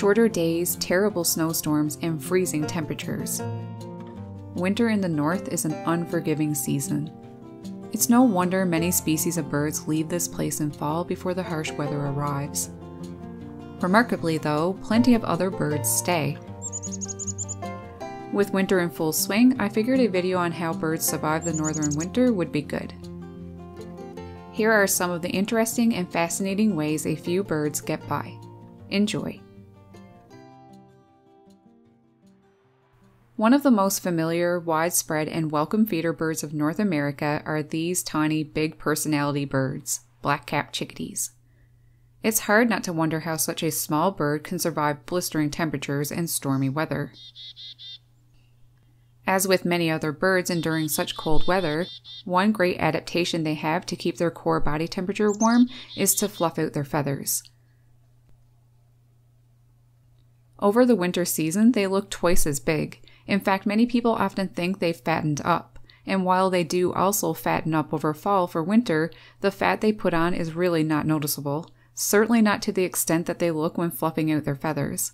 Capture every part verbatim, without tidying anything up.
shorter days, terrible snowstorms, and freezing temperatures. Winter in the north is an unforgiving season. It's no wonder many species of birds leave this place in fall before the harsh weather arrives. Remarkably though, plenty of other birds stay. With winter in full swing, I figured a video on how birds survive the northern winter would be good. Here are some of the interesting and fascinating ways a few birds get by. Enjoy! One of the most familiar, widespread, and welcome feeder birds of North America are these tiny, big personality birds, black-capped chickadees. It's hard not to wonder how such a small bird can survive blistering temperatures and stormy weather. As with many other birds enduring such cold weather, one great adaptation they have to keep their core body temperature warm is to fluff out their feathers. Over the winter season, they look twice as big. In fact, many people often think they've fattened up, and while they do also fatten up over fall for winter, the fat they put on is really not noticeable, certainly not to the extent that they look when fluffing out their feathers.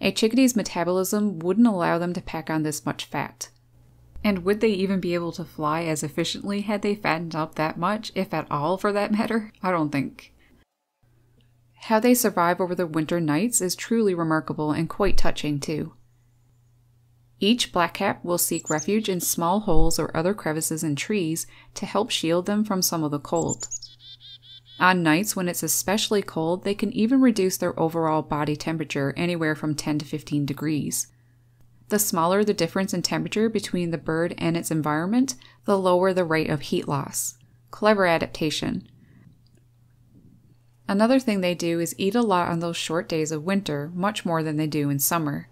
A chickadee's metabolism wouldn't allow them to pack on this much fat. And would they even be able to fly as efficiently had they fattened up that much, if at all for that matter? I don't think. How they survive over the winter nights is truly remarkable and quite touching too. Each blackcap will seek refuge in small holes or other crevices in trees to help shield them from some of the cold. On nights when it's especially cold, they can even reduce their overall body temperature anywhere from ten to fifteen degrees. The smaller the difference in temperature between the bird and its environment, the lower the rate of heat loss. Clever adaptation. Another thing they do is eat a lot on those short days of winter, much more than they do in summer.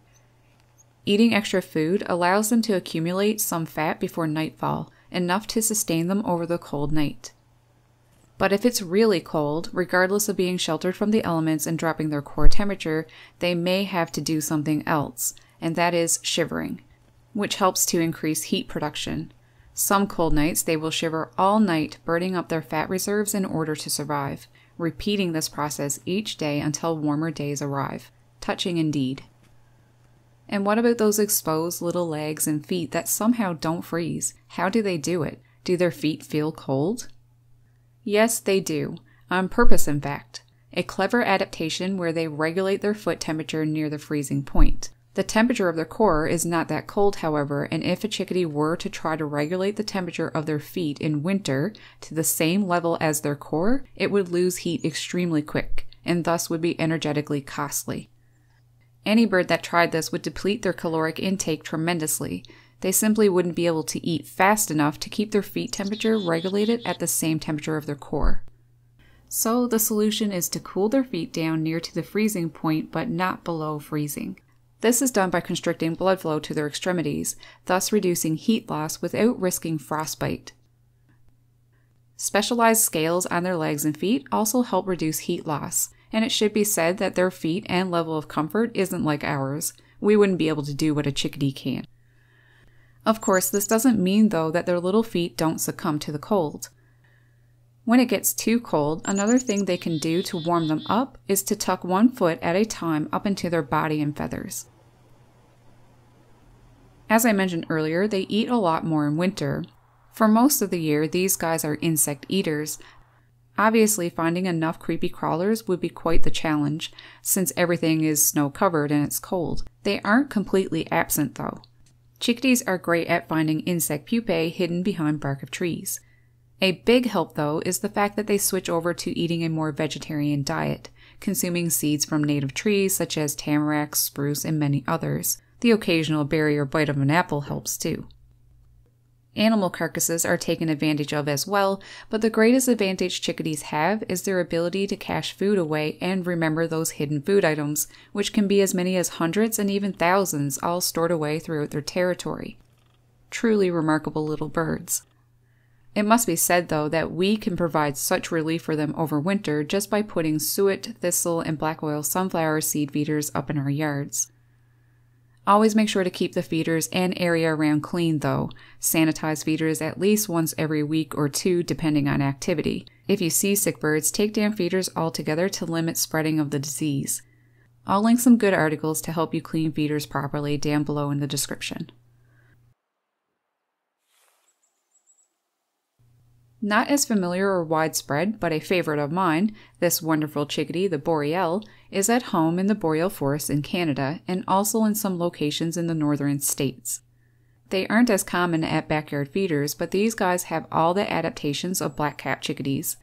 Eating extra food allows them to accumulate some fat before nightfall, enough to sustain them over the cold night. But if it's really cold, regardless of being sheltered from the elements and dropping their core temperature, they may have to do something else, and that is shivering, which helps to increase heat production. Some cold nights they will shiver all night, burning up their fat reserves in order to survive, repeating this process each day until warmer days arrive. Touching indeed. And what about those exposed little legs and feet that somehow don't freeze? How do they do it? Do their feet feel cold? Yes, they do. On purpose, in fact. A clever adaptation where they regulate their foot temperature near the freezing point. The temperature of their core is not that cold, however, and if a chickadee were to try to regulate the temperature of their feet in winter to the same level as their core, it would lose heat extremely quick, and thus would be energetically costly. Any bird that tried this would deplete their caloric intake tremendously. They simply wouldn't be able to eat fast enough to keep their feet temperature regulated at the same temperature of their core. So the solution is to cool their feet down near to the freezing point, but not below freezing. This is done by constricting blood flow to their extremities, thus reducing heat loss without risking frostbite. Specialized scales on their legs and feet also help reduce heat loss, and it should be said that their feet and level of comfort isn't like ours. We wouldn't be able to do what a chickadee can. Of course, this doesn't mean, though, that their little feet don't succumb to the cold. When it gets too cold, another thing they can do to warm them up is to tuck one foot at a time up into their body and feathers. As I mentioned earlier, they eat a lot more in winter. For most of the year, these guys are insect eaters. Obviously, finding enough creepy crawlers would be quite the challenge, since everything is snow-covered and it's cold. They aren't completely absent, though. Chickadees are great at finding insect pupae hidden behind bark of trees. A big help, though, is the fact that they switch over to eating a more vegetarian diet, consuming seeds from native trees such as tamarack, spruce, and many others. The occasional berry or bite of an apple helps, too. Animal carcasses are taken advantage of as well, but the greatest advantage chickadees have is their ability to cache food away and remember those hidden food items, which can be as many as hundreds and even thousands all stored away throughout their territory. Truly remarkable little birds. It must be said, though, that we can provide such relief for them over winter just by putting suet, thistle, and black oil sunflower seed feeders up in our yards. Always make sure to keep the feeders and area around clean, though. Sanitize feeders at least once every week or two, depending on activity. If you see sick birds, take down feeders altogether to limit spreading of the disease. I'll link some good articles to help you clean feeders properly down below in the description. Not as familiar or widespread, but a favorite of mine, this wonderful chickadee, the boreal, is at home in the boreal forests in Canada and also in some locations in the northern states. They aren't as common at backyard feeders, but these guys have all the adaptations of black-capped chickadees.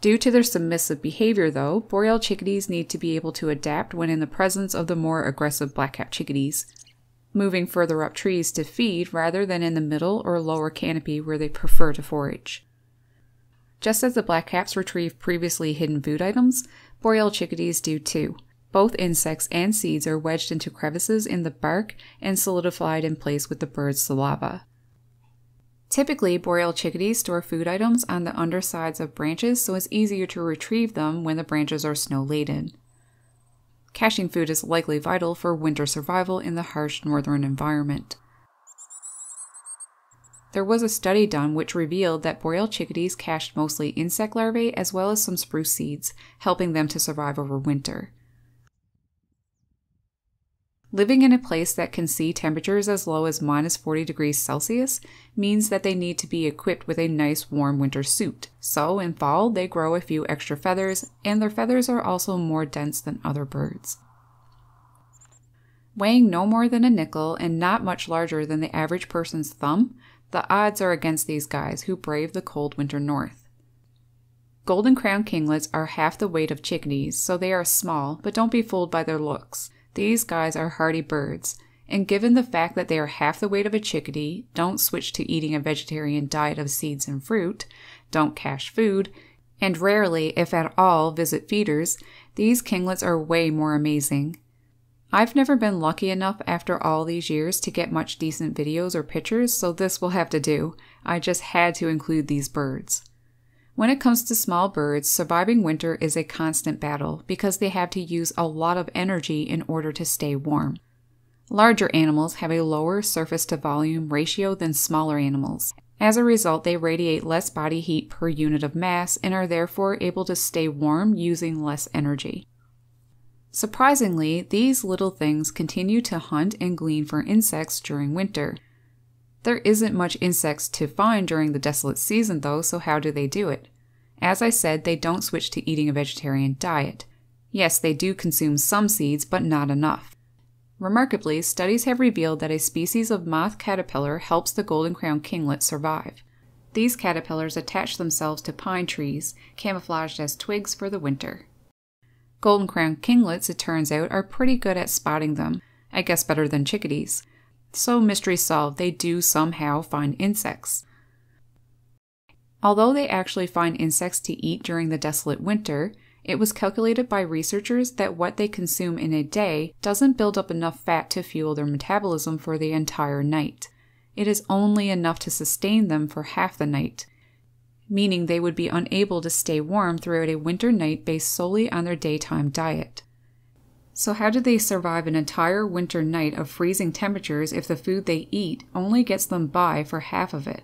Due to their submissive behavior, though, boreal chickadees need to be able to adapt when in the presence of the more aggressive black-capped chickadees, moving further up trees to feed rather than in the middle or lower canopy where they prefer to forage. Just as the black-caps retrieve previously hidden food items, boreal chickadees do too. Both insects and seeds are wedged into crevices in the bark and solidified in place with the bird's saliva. Typically, boreal chickadees store food items on the undersides of branches, so it's easier to retrieve them when the branches are snow-laden. Caching food is likely vital for winter survival in the harsh northern environment. There was a study done which revealed that boreal chickadees cached mostly insect larvae as well as some spruce seeds, helping them to survive over winter. Living in a place that can see temperatures as low as minus forty degrees Celsius means that they need to be equipped with a nice warm winter suit. So in fall, they grow a few extra feathers, and their feathers are also more dense than other birds. Weighing no more than a nickel and not much larger than the average person's thumb, the odds are against these guys who brave the cold winter north. Golden crowned kinglets are half the weight of chickadees, so they are small, but don't be fooled by their looks. These guys are hardy birds, and given the fact that they are half the weight of a chickadee, don't switch to eating a vegetarian diet of seeds and fruit, don't cache food, and rarely, if at all, visit feeders, these kinglets are way more amazing. I've never been lucky enough after all these years to get much decent videos or pictures, so this will have to do. I just had to include these birds. When it comes to small birds, surviving winter is a constant battle because they have to use a lot of energy in order to stay warm. Larger animals have a lower surface-to-volume ratio than smaller animals. As a result, they radiate less body heat per unit of mass and are therefore able to stay warm using less energy. Surprisingly, these little things continue to hunt and glean for insects during winter. There isn't much insects to find during the desolate season though, so how do they do it? As I said, they don't switch to eating a vegetarian diet. Yes, they do consume some seeds, but not enough. Remarkably, studies have revealed that a species of moth caterpillar helps the golden crowned kinglet survive. These caterpillars attach themselves to pine trees, camouflaged as twigs for the winter. Golden crowned kinglets, it turns out, are pretty good at spotting them, I guess better than chickadees. So mystery solved, they do somehow find insects. Although they actually find insects to eat during the desolate winter, it was calculated by researchers that what they consume in a day doesn't build up enough fat to fuel their metabolism for the entire night. It is only enough to sustain them for half the night, meaning they would be unable to stay warm throughout a winter night based solely on their daytime diet. So how do they survive an entire winter night of freezing temperatures if the food they eat only gets them by for half of it?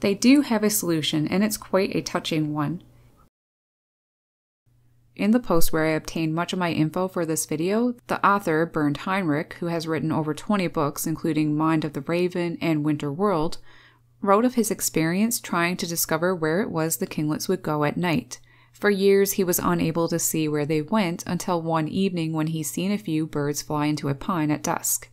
They do have a solution, and it's quite a touching one. In the post where I obtained much of my info for this video, the author, Bernd Heinrich, who has written over twenty books including Mind of the Raven and Winter World, wrote of his experience trying to discover where it was the kinglets would go at night. For years, he was unable to see where they went until one evening when he seen a few birds fly into a pine at dusk.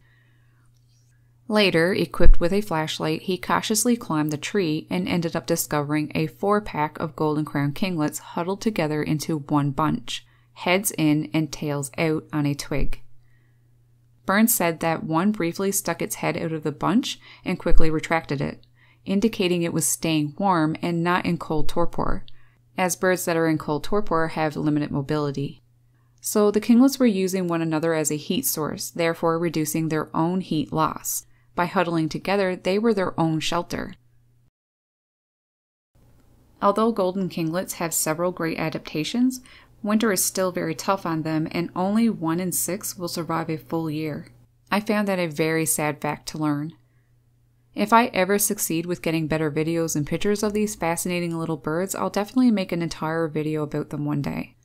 Later, equipped with a flashlight, he cautiously climbed the tree and ended up discovering a four-pack of golden crowned kinglets huddled together into one bunch, heads in and tails out on a twig. Burns said that one briefly stuck its head out of the bunch and quickly retracted it, indicating it was staying warm and not in cold torpor, as birds that are in cold torpor have limited mobility. So the kinglets were using one another as a heat source, therefore reducing their own heat loss. By huddling together, they were their own shelter. Although golden kinglets have several great adaptations, winter is still very tough on them, and only one in six will survive a full year. I found that a very sad fact to learn. If I ever succeed with getting better videos and pictures of these fascinating little birds, I'll definitely make an entire video about them one day.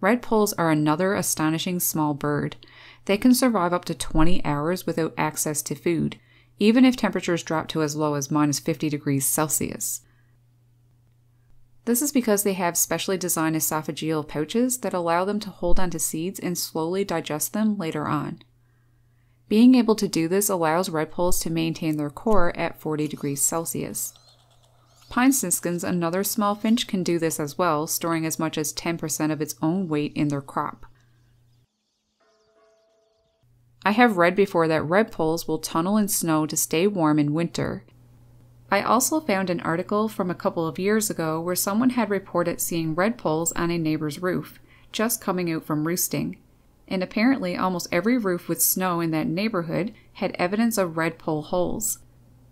Red pulls are another astonishing small bird. They can survive up to twenty hours without access to food, even if temperatures drop to as low as minus fifty degrees Celsius. This is because they have specially designed esophageal pouches that allow them to hold onto seeds and slowly digest them later on. Being able to do this allows redpolls to maintain their core at forty degrees Celsius. Pine siskins, another small finch, can do this as well, storing as much as ten percent of its own weight in their crop. I have read before that redpolls will tunnel in snow to stay warm in winter. I also found an article from a couple of years ago where someone had reported seeing redpolls on a neighbor's roof, just coming out from roosting. And apparently almost every roof with snow in that neighborhood had evidence of redpoll holes.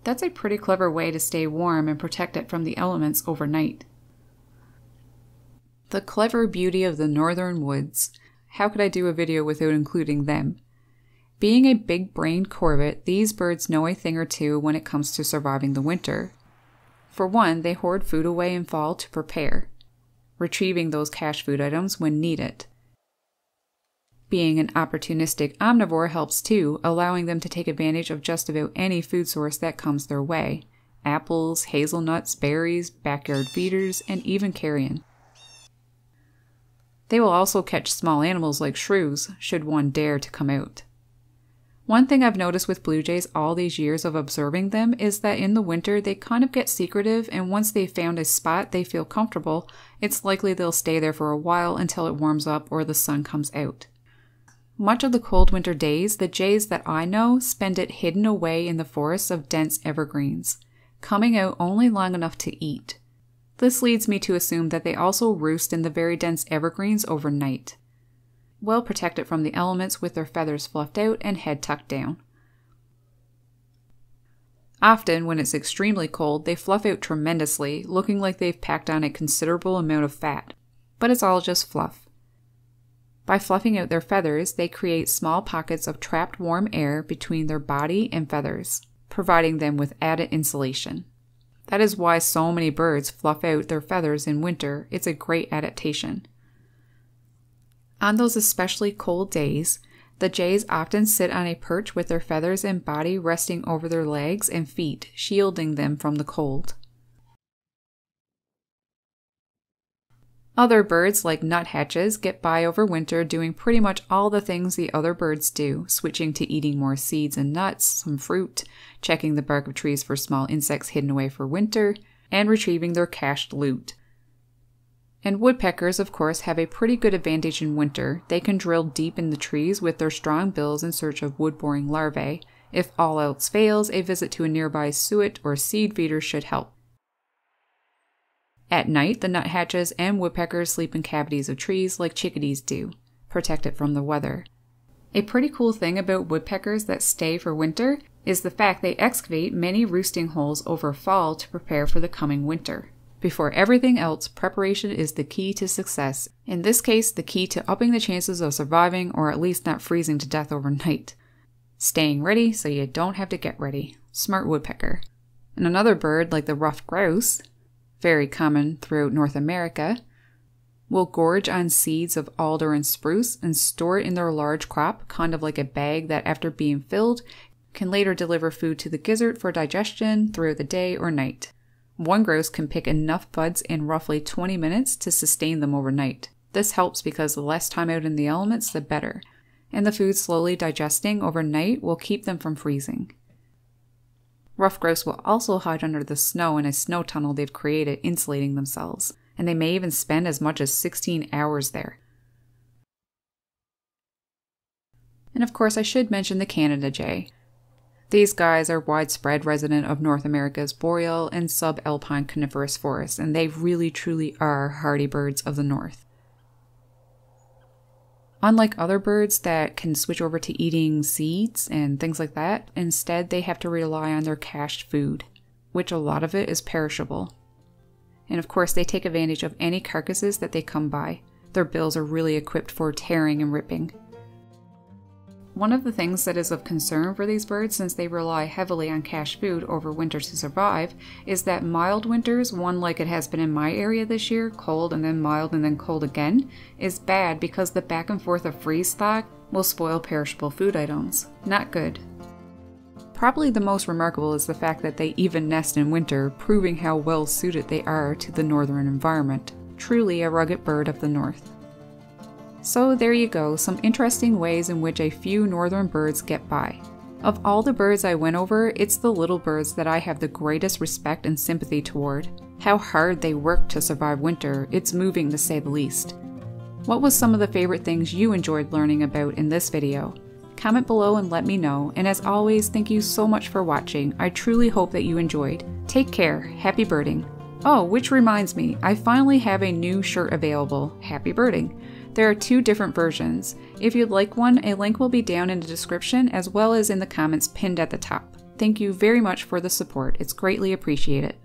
That's a pretty clever way to stay warm and protect it from the elements overnight. The clever beauty of the northern woods. How could I do a video without including them? Being a big-brained corvette, these birds know a thing or two when it comes to surviving the winter. For one, they hoard food away in fall to prepare, retrieving those cache food items when needed. Being an opportunistic omnivore helps too, allowing them to take advantage of just about any food source that comes their way. Apples, hazelnuts, berries, backyard feeders, and even carrion. They will also catch small animals like shrews, should one dare to come out. One thing I've noticed with blue jays all these years of observing them is that in the winter they kind of get secretive, and once they've found a spot they feel comfortable, it's likely they'll stay there for a while until it warms up or the sun comes out. Much of the cold winter days, the jays that I know spend it hidden away in the forests of dense evergreens, coming out only long enough to eat. This leads me to assume that they also roost in the very dense evergreens overnight, well protected from the elements with their feathers fluffed out and head tucked down. Often, when it's extremely cold, they fluff out tremendously, looking like they've packed on a considerable amount of fat, but it's all just fluff. By fluffing out their feathers, they create small pockets of trapped warm air between their body and feathers, providing them with added insulation. That is why so many birds fluff out their feathers in winter. It's a great adaptation. On those especially cold days, the jays often sit on a perch with their feathers and body resting over their legs and feet, shielding them from the cold. Other birds, like nuthatches, get by over winter doing pretty much all the things the other birds do, switching to eating more seeds and nuts, some fruit, checking the bark of trees for small insects hidden away for winter, and retrieving their cached loot. And woodpeckers, of course, have a pretty good advantage in winter. They can drill deep in the trees with their strong bills in search of wood-boring larvae. If all else fails, a visit to a nearby suet or seed feeder should help. At night, the nuthatches and woodpeckers sleep in cavities of trees like chickadees do, protected from the weather. A pretty cool thing about woodpeckers that stay for winter is the fact they excavate many roosting holes over fall to prepare for the coming winter. Before everything else, preparation is the key to success. In this case, the key to upping the chances of surviving or at least not freezing to death overnight. Staying ready so you don't have to get ready. Smart woodpecker. And another bird, like the ruffed grouse, very common throughout North America, will gorge on seeds of alder and spruce and store it in their large crop, kind of like a bag that, after being filled, can later deliver food to the gizzard for digestion throughout the day or night. One grouse can pick enough buds in roughly twenty minutes to sustain them overnight. This helps because the less time out in the elements, the better, and the food slowly digesting overnight will keep them from freezing. Ruffed grouse will also hide under the snow in a snow tunnel they've created, insulating themselves, and they may even spend as much as sixteen hours there. And of course I should mention the Canada jay. These guys are widespread resident of North America's boreal and subalpine coniferous forests, and they really truly are hardy birds of the north. Unlike other birds that can switch over to eating seeds and things like that, instead they have to rely on their cached food, which a lot of it is perishable. And of course they take advantage of any carcasses that they come by. Their bills are really equipped for tearing and ripping. One of the things that is of concern for these birds, since they rely heavily on cache food over winter to survive, is that mild winters, one like it has been in my area this year, cold and then mild and then cold again, is bad because the back and forth of freeze thaw will spoil perishable food items. Not good. Probably the most remarkable is the fact that they even nest in winter, proving how well suited they are to the northern environment. Truly a rugged bird of the north. So there you go, some interesting ways in which a few northern birds get by. Of all the birds I went over, it's the little birds that I have the greatest respect and sympathy toward. How hard they work to survive winter, it's moving to say the least. What was some of the favorite things you enjoyed learning about in this video? Comment below and let me know, and as always, thank you so much for watching. I truly hope that you enjoyed. Take care, happy birding. Oh, which reminds me, I finally have a new shirt available, happy birding. There are two different versions. If you'd like one, a link will be down in the description as well as in the comments pinned at the top. Thank you very much for the support, it's greatly appreciated.